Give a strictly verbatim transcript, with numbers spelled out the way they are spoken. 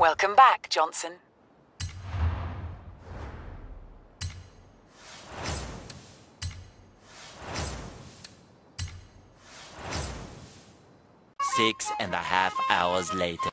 Welcome back, Johnson. Six and a half hours later.